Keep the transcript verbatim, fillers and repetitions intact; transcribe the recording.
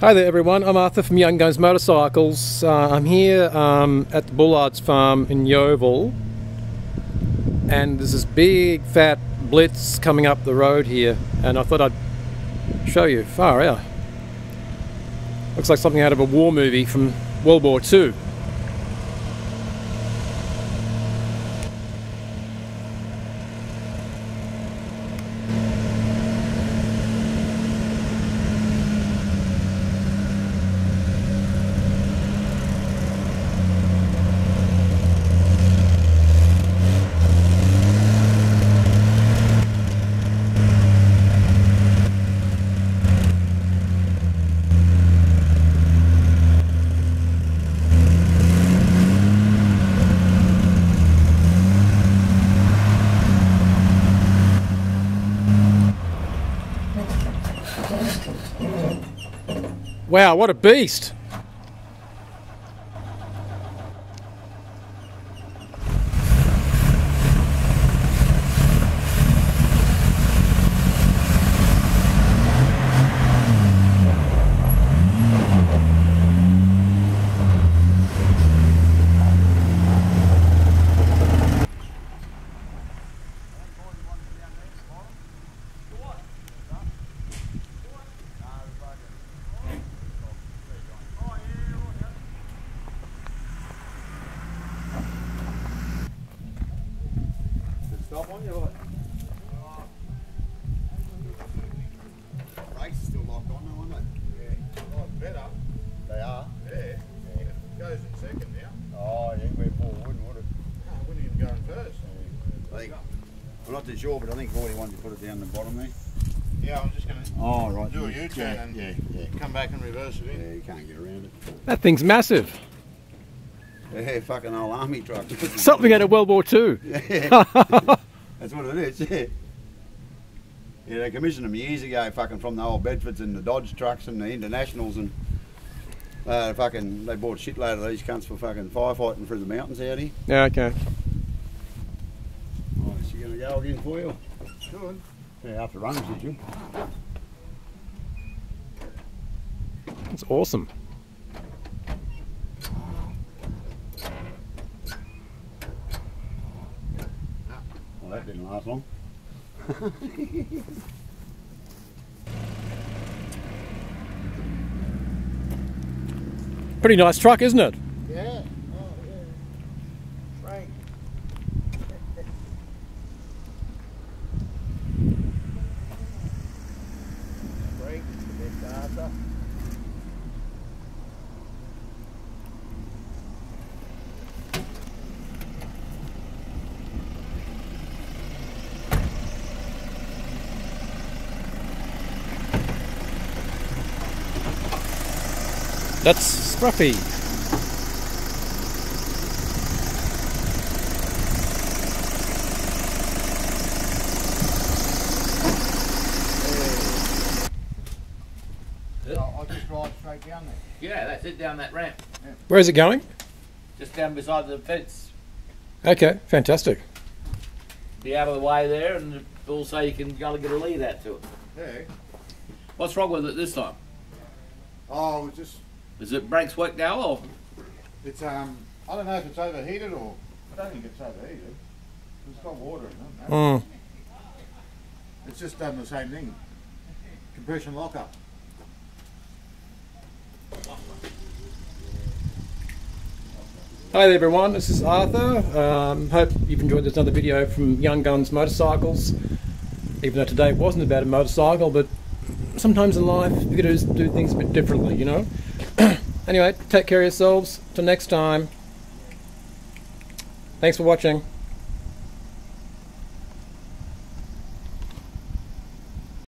Hi there everyone, I'm Arthur from Young Guns Motorcycles. Uh, I'm here um, at the Bullards farm in Yeoval, and there's this big fat Blitz coming up the road here, and I thought I'd show you. Far out. Looks like something out of a war movie from World War Two. Wow, what a beast! Sure, but I think Vorty wanted to put it down the bottom there. Yeah, I'm just going to oh, right. do a U-turn yeah, and yeah, yeah. come back and reverse it in. Yeah, you can't get around it. That thing's massive. Yeah, fucking old army truck. Something out of World War Two. Yeah. That's what it is, yeah. Yeah, they commissioned them years ago, fucking from the old Bedfords and the Dodge trucks and the Internationals, and uh, fucking they bought a shitload of these cunts for fucking firefighting through the mountains out here. Yeah, okay. Go again for you. Good. Yeah, after runners, did you? That's awesome. Well, that didn't last long. Pretty nice truck, isn't it? Yeah. That's scruffy. Yeah. I'll just drive straight down there. Yeah, that's it, down that ramp. Yeah. Where is it going? Just down beside the fence. Okay, fantastic. Be out of the way there, and also you can go and get a lead out to it. Yeah. What's wrong with it this time? Oh, it was just... Is it brakes work now, or? It's um, I don't know if it's overheated or. I don't think it's overheated. It's got water in it. Mm. It's just done the same thing. Compression lockup. Hi there, everyone. This is Arthur. Um, hope you've enjoyed this another video from Young Guns Motorcycles. Even though today wasn't about a motorcycle, but sometimes in life you could just do things a bit differently, you know. Anyway, take care of yourselves. Till next time. Thanks for watching.